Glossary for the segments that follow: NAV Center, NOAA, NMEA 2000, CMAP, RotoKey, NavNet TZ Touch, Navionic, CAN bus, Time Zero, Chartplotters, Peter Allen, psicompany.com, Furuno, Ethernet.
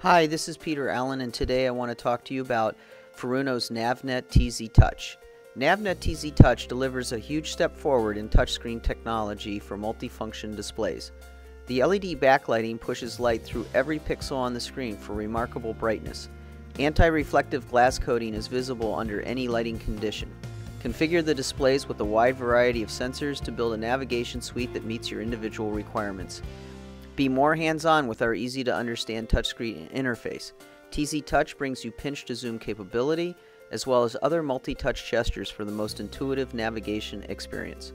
Hi, this is Peter Allen, and today I want to talk to you about Furuno's NavNet TZ Touch. NavNet TZ Touch delivers a huge step forward in touchscreen technology for multifunction displays. The LED backlighting pushes light through every pixel on the screen for remarkable brightness. Anti-reflective glass coating is visible under any lighting condition. Configure the displays with a wide variety of sensors to build a navigation suite that meets your individual requirements. Be more hands-on with our easy-to-understand touchscreen interface. TZ Touch brings you pinch-to-zoom capability, as well as other multi-touch gestures for the most intuitive navigation experience.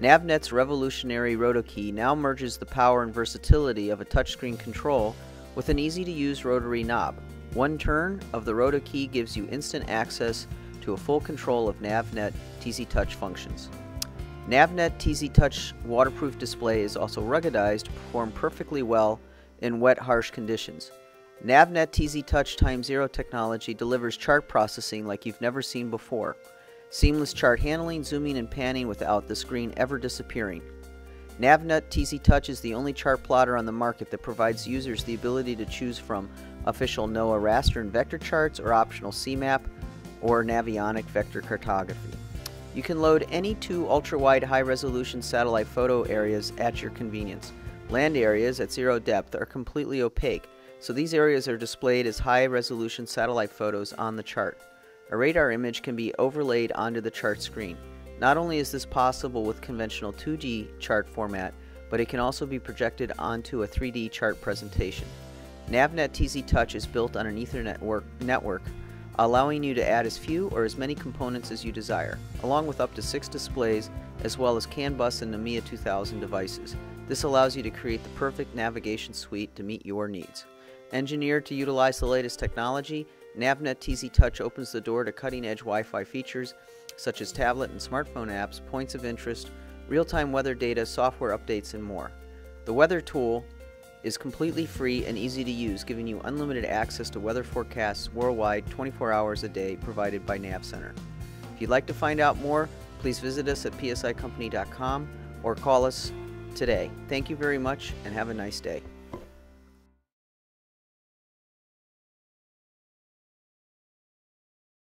NavNet's revolutionary RotoKey now merges the power and versatility of a touchscreen control with an easy-to-use rotary knob. One turn of the RotoKey gives you instant access to a full control of NavNet TZ Touch functions. NavNet TZ Touch waterproof display is also ruggedized to perform perfectly well in wet, harsh conditions. NavNet TZ Touch Time Zero technology delivers chart processing like you've never seen before. Seamless chart handling, zooming, and panning without the screen ever disappearing. NavNet TZ Touch is the only chart plotter on the market that provides users the ability to choose from official NOAA raster and vector charts or optional CMAP or Navionic vector cartography. You can load any two ultra-wide high-resolution satellite photo areas at your convenience. Land areas at zero depth are completely opaque, so these areas are displayed as high-resolution satellite photos on the chart. A radar image can be overlaid onto the chart screen. Not only is this possible with conventional 2D chart format, but it can also be projected onto a 3D chart presentation. NavNet TZ Touch is built on an Ethernet network, allowing you to add as few or as many components as you desire, along with up to 6 displays, as well as CAN bus and NMEA 2000 devices. This allows you to create the perfect navigation suite to meet your needs. Engineered to utilize the latest technology, NavNet TZ Touch opens the door to cutting-edge Wi-Fi features such as tablet and smartphone apps, points of interest, real-time weather data, software updates, and more. The weather tool is completely free and easy to use, giving you unlimited access to weather forecasts worldwide 24 hours a day provided by NAV Center. If you'd like to find out more, please visit us at psicompany.com or call us today. Thank you very much and have a nice day.